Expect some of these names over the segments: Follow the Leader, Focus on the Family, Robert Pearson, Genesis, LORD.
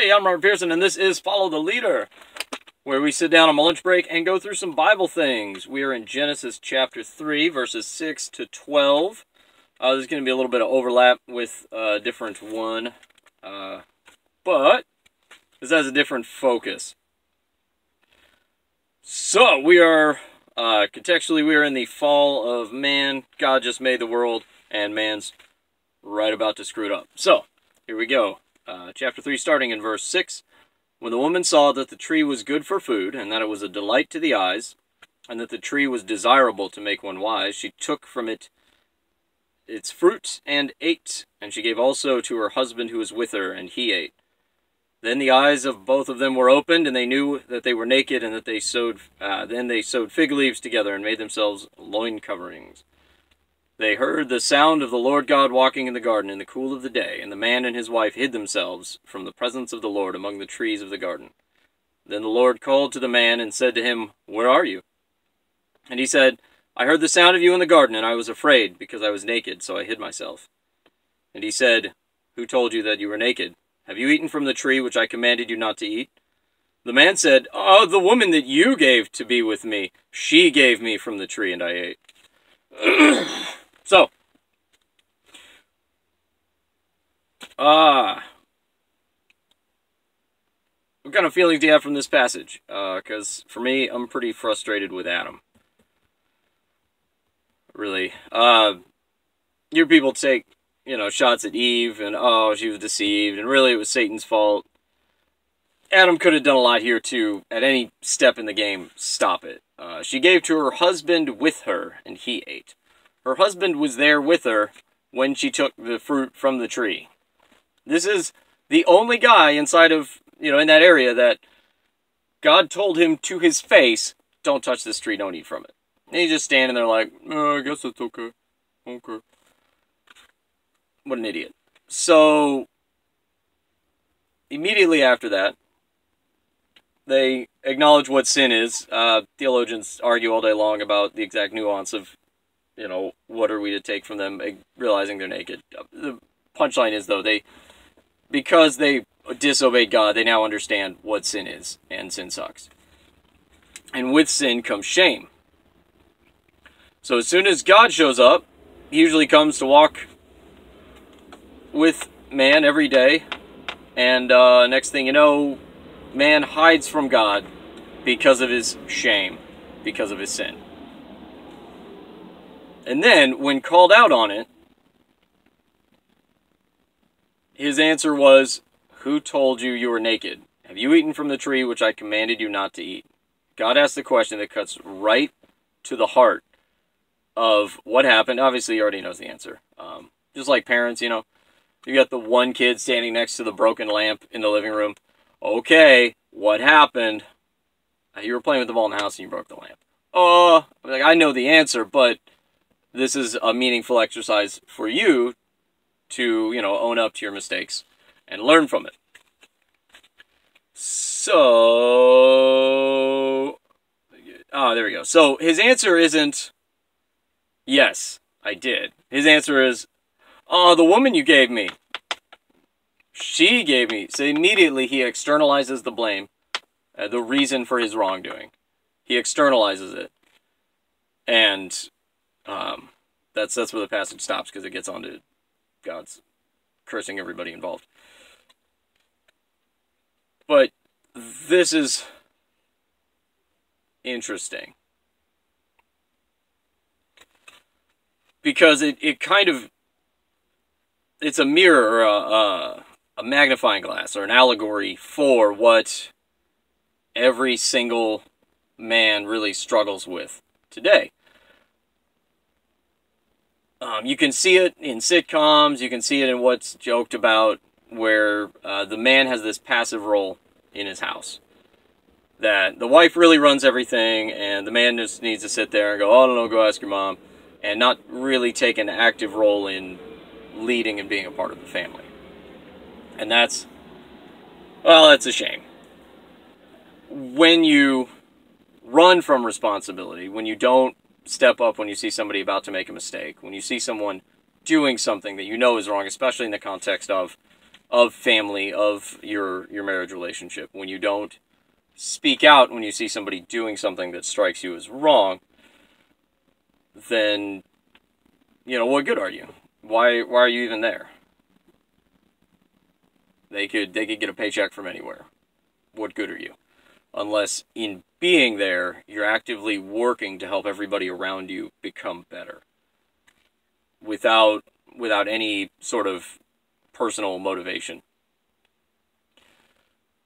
Hey, I'm Robert Pearson, and this is Follow the Leader, where we sit down on my lunch break and go through some Bible things. We are in Genesis chapter 3, verses 6 to 12. There's going to be a little bit of overlap with a different one, but this has a different focus. So, we are, contextually, we are in the fall of man. God just made the world, and man's right about to screw it up. So, here we go. Chapter 3, starting in verse 6. When the woman saw that the tree was good for food, and that it was a delight to the eyes, and that the tree was desirable to make one wise, she took from it its fruit and ate, and she gave also to her husband who was with her, and he ate. Then the eyes of both of them were opened, and they knew that they were naked, and that they sewed fig leaves together and made themselves loin coverings. They heard the sound of the Lord God walking in the garden in the cool of the day, and the man and his wife hid themselves from the presence of the Lord among the trees of the garden. Then the Lord called to the man and said to him, "Where are you?" And he said, "I heard the sound of you in the garden, and I was afraid, because I was naked, so I hid myself." And he said, "Who told you that you were naked? Have you eaten from the tree which I commanded you not to eat?" The man said, "Oh, the woman that you gave to be with me, she gave me from the tree, and I ate." So, what kind of feelings do you have from this passage? Because for me, I'm pretty frustrated with Adam. Really. Your people take, shots at Eve, and oh, she was deceived, and really it was Satan's fault. Adam could have done a lot here too. At any step in the game, stop it. She gave to her husband with her, and he ate. Her husband was there with her when she took the fruit from the tree. This is the only guy inside of, in that area that God told him to his face, don't touch this tree, don't eat from it. And he's just standing there like, I guess it's okay. Okay. What an idiot. So, immediately after that, they acknowledge what sin is. Theologians argue all day long about the exact nuance of what are we to take from them realizing they're naked? The punchline is, though, because they disobeyed God, they now understand what sin is, and sin sucks. And with sin comes shame. So as soon as God shows up, he usually comes to walk with man every day, and next thing you know, man hides from God because of his shame, because of his sin. And then, when called out on it, his answer was, "Who told you you were naked? Have you eaten from the tree which I commanded you not to eat?" God asked the question that cuts right to the heart of what happened. Obviously, he already knows the answer. Just like parents, you got the one kid standing next to the broken lamp in the living room. Okay, what happened? You were playing with the ball in the house and you broke the lamp. I know the answer, but this is a meaningful exercise for you to, own up to your mistakes and learn from it. So, there we go. So his answer isn't, yes, I did. His answer is, the woman you gave me, she gave me. So immediately he externalizes the blame, the reason for his wrongdoing. He externalizes it. And that's where the passage stops, because it gets on to God's cursing everybody involved. But this is interesting, because it kind of, it's a mirror, a magnifying glass, or an allegory for what every single man really struggles with today. You can see it in sitcoms, you can see it in what's joked about, where the man has this passive role in his house. That the wife really runs everything, and the man just needs to sit there and go, oh, no, go ask your mom, and not really take an active role in leading and being a part of the family. And that's a shame. When you run from responsibility, when you don't step up when you see somebody about to make a mistake, when you see someone doing something that is wrong, especially in the context of of family, of your marriage relationship. When you don't speak out, when you see somebody doing something that strikes you as wrong, then, you know, what good are you? Why are you even there? They could get a paycheck from anywhere. What good are you? Unless in being there, you're actively working to help everybody around you become better. Without any sort of personal motivation.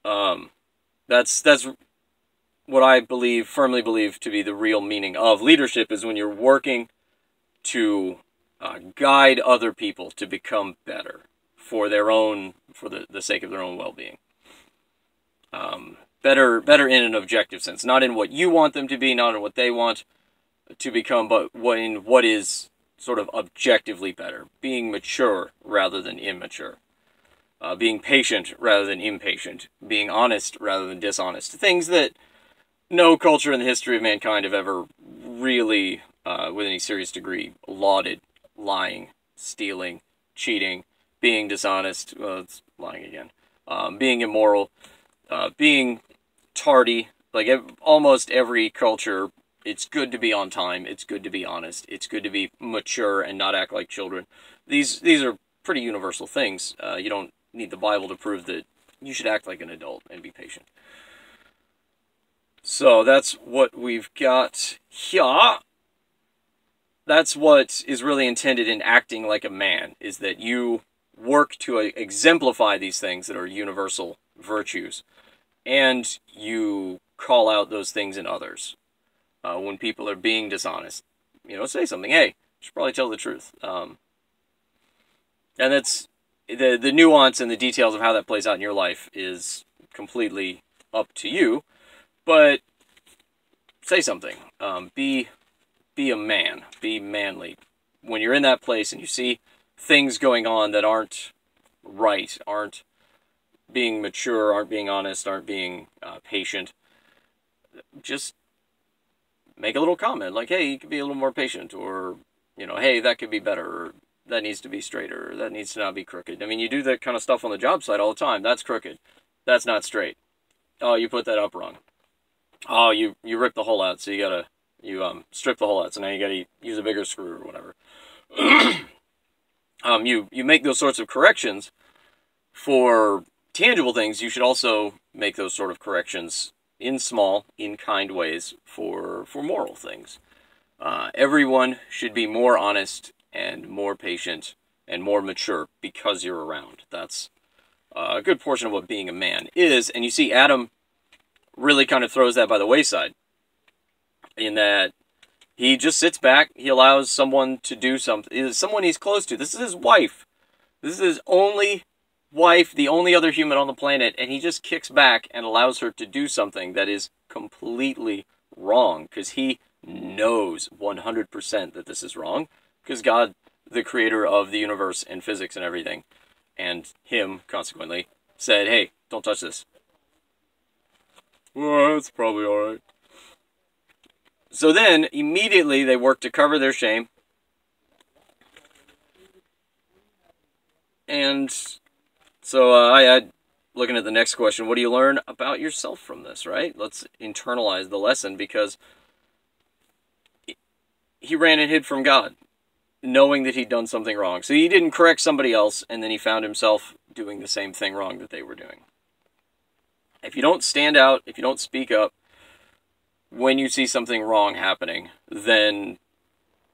That's what I firmly believe to be the real meaning of leadership, is when you're working to guide other people to become better for their own, for the sake of their own well-being. Better in an objective sense, not in what you want them to be, not in what they want to become, but in what is sort of objectively better, being mature rather than immature, being patient rather than impatient, being honest rather than dishonest, things that no culture in the history of mankind have ever really, with any serious degree, lauded. Lying, stealing, cheating, being dishonest, well, it's lying again, being immoral, being tardy. Like almost every culture, it's good to be on time, it's good to be honest, it's good to be mature and not act like children. These are pretty universal things. You don't need the Bible to prove that you should act like an adult and be patient. So that's what we've got here. That's what is really intended in acting like a man, is that you work to exemplify these things that are universal virtues, and you call out those things in others. When people are being dishonest, you know, say something. Hey, you should probably tell the truth. And that's the nuance and the details of how that plays out in your life is completely up to you. But say something. Be a man. Be manly. When you're in that place and you see things going on that aren't right, aren't being mature, aren't being honest, aren't being patient, just make a little comment, like, hey, you could be a little more patient, or, you know, hey, that could be better, or that needs to be straighter, or that needs to not be crooked. I mean, you do that kind of stuff on the job site all the time. That's crooked. That's not straight. Oh, you put that up wrong. Oh, you ripped the hole out, so you strip the hole out, so now you gotta use a bigger screw or whatever. You make those sorts of corrections for tangible things. You should also make those sort of corrections in small, in kind ways for moral things. Everyone should be more honest and more patient and more mature because you're around. That's a good portion of what being a man is. And you see Adam really kind of throws that by the wayside, in that he just sits back, he allows someone to do something, someone he's close to. This is his wife. This is his only wife, the only other human on the planet, and he just kicks back and allows her to do something that is completely wrong, because he knows 100% that this is wrong, because God, the creator of the universe and physics and everything, and him, consequently, said, hey, don't touch this. Well, that's probably all right. So then, immediately, they work to cover their shame, and so looking at the next question, what do you learn about yourself from this, right? Let's internalize the lesson, because he ran and hid from God, knowing that he'd done something wrong. So he didn't correct somebody else, and then he found himself doing the same thing wrong that they were doing. If you don't stand out, if you don't speak up when you see something wrong happening, then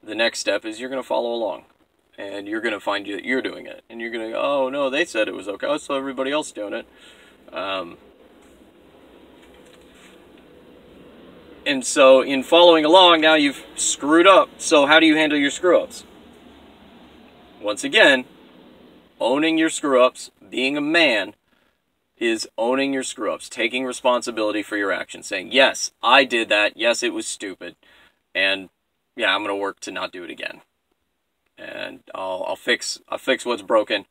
the next step is you're going to follow along. And you're going to find that you're doing it. And you're going to go, oh, no, they said it was okay, so everybody else doing it. And so in following along, now you've screwed up. So how do you handle your screw-ups? Once again, owning your screw-ups, being a man, is owning your screw-ups, taking responsibility for your actions, saying, yes, I did that. Yes, it was stupid. And, yeah, I'm going to work to not do it again. And I'll fix what's broken,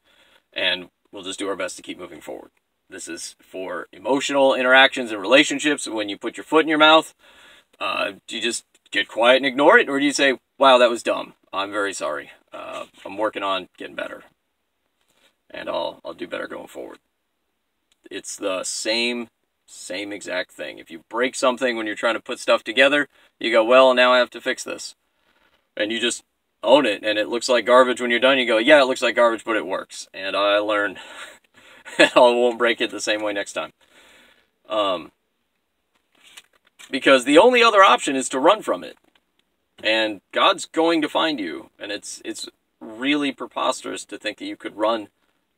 and we'll just do our best to keep moving forward. This is for emotional interactions and relationships. When you put your foot in your mouth, do you just get quiet and ignore it? Or do you say, wow, that was dumb. I'm very sorry. I'm working on getting better. and I'll do better going forward. It's the same exact thing. If you break something when you're trying to put stuff together, you go, well, now I have to fix this. And you just own it, and it looks like garbage when you're done. You go, yeah, it looks like garbage, but it works. And I learned, and I won't break it the same way next time. Because the only other option is to run from it. And God's going to find you. And it's really preposterous to think that you could run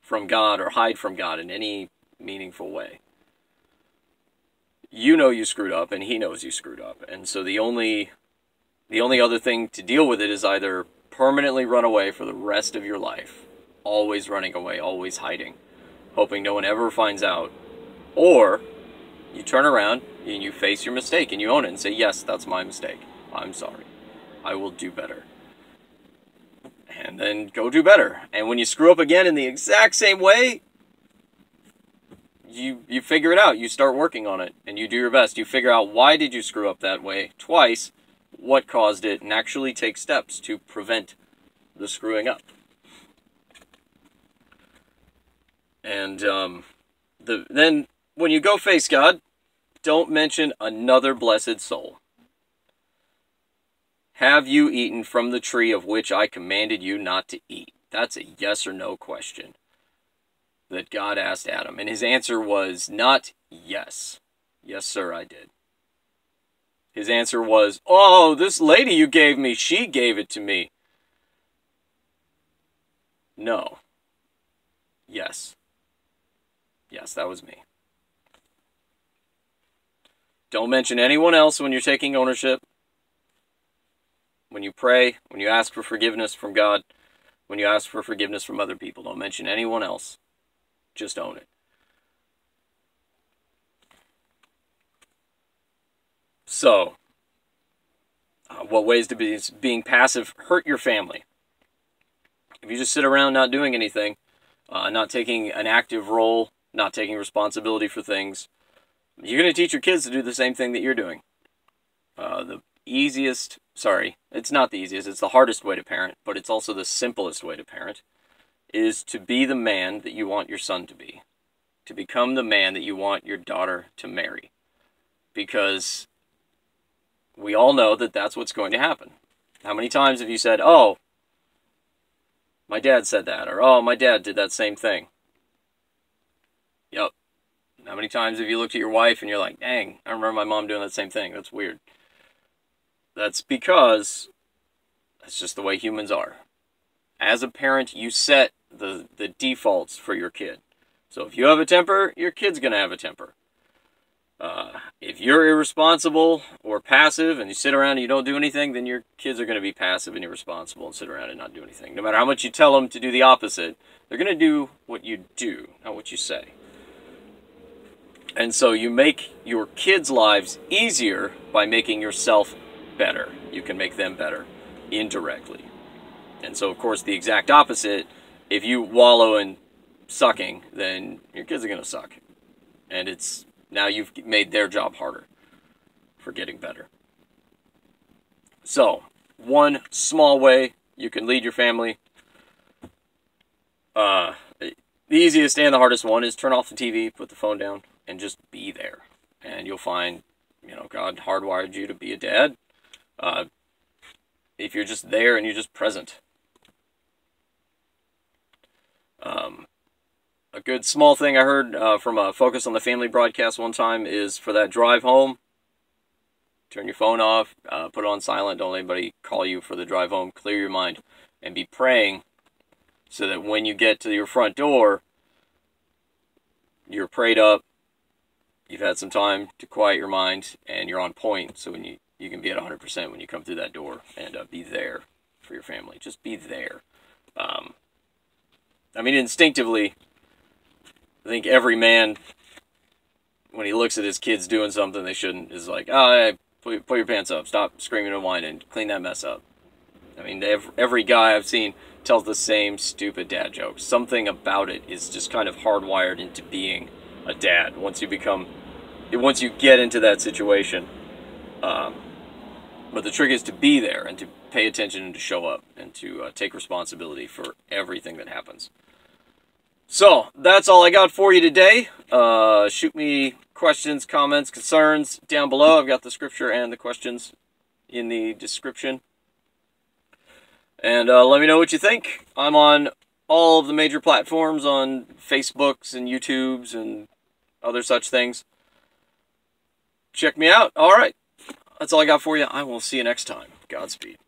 from God or hide from God in any meaningful way. You know you screwed up, and He knows you screwed up. And so the only other thing to deal with it is either permanently run away for the rest of your life, always running away, always hiding, hoping no one ever finds out, or you turn around and you face your mistake and you own it and say, yes, that's my mistake. I'm sorry. I will do better. And then go do better. And when you screw up again in the exact same way, you figure it out. You start working on it and you do your best. You figure out why did you screw up that way twice, what caused it, and actually take steps to prevent the screwing up. And then when you go face God, don't mention another blessed soul. Have you eaten from the tree of which I commanded you not to eat? That's a yes or no question that God asked Adam. And his answer was not yes. Yes, sir, I did. His answer was, oh, this lady you gave me, she gave it to me. No. Yes. Yes, that was me. Don't mention anyone else when you're taking ownership. When you pray, when you ask for forgiveness from God, when you ask for forgiveness from other people, don't mention anyone else. Just own it. So, what ways does being passive hurt your family? If you just sit around not doing anything, not taking an active role, not taking responsibility for things, you're going to teach your kids to do the same thing that you're doing. It's not the easiest, it's the hardest way to parent, but it's also the simplest way to parent, is to be the man that you want your son to be. To become the man that you want your daughter to marry. Because we all know that that's what's going to happen. How many times have you said, oh, my dad said that, or oh, my dad did that same thing? Yep. How many times have you looked at your wife and you're like, dang, I remember my mom doing that same thing, that's weird. That's because that's just the way humans are. As a parent, you set the defaults for your kid. So if you have a temper, your kid's going to have a temper. If you're irresponsible or passive and you sit around and you don't do anything, then your kids are going to be passive and irresponsible and sit around and not do anything. No matter how much you tell them to do the opposite, they're going to do what you do, not what you say. And so you make your kids' lives easier by making yourself better. You can make them better indirectly. And so, of course, the exact opposite, if you wallow in sucking, then your kids are going to suck. And it's now you've made their job harder for getting better. So, one small way you can lead your family, the easiest and the hardest one, is turn off the TV, put the phone down, and just be there. And you'll find, God hardwired you to be a dad. If you're just there and you're just present. A good small thing I heard from a Focus on the Family broadcast one time is for that drive home, turn your phone off, put it on silent, don't let anybody call you for the drive home, clear your mind, and be praying so that when you get to your front door, you're prayed up, you've had some time to quiet your mind, and you're on point, so when you can be at 100% when you come through that door and be there for your family. Just be there. Instinctively, I think every man, when he looks at his kids doing something they shouldn't, is like, oh, hey, put your pants up, stop screaming and whining, clean that mess up. Every guy I've seen tells the same stupid dad joke. Something about it is just kind of hardwired into being a dad. Once you get into that situation, but the trick is to be there and to pay attention and to show up and to take responsibility for everything that happens. So that's all I got for you today. Shoot me questions, comments, concerns down below. I've got the scripture and the questions in the description. And let me know what you think. I'm on all of the major platforms, on Facebooks and YouTubes and other such things. Check me out. All right. That's all I got for you. I will see you next time. Godspeed.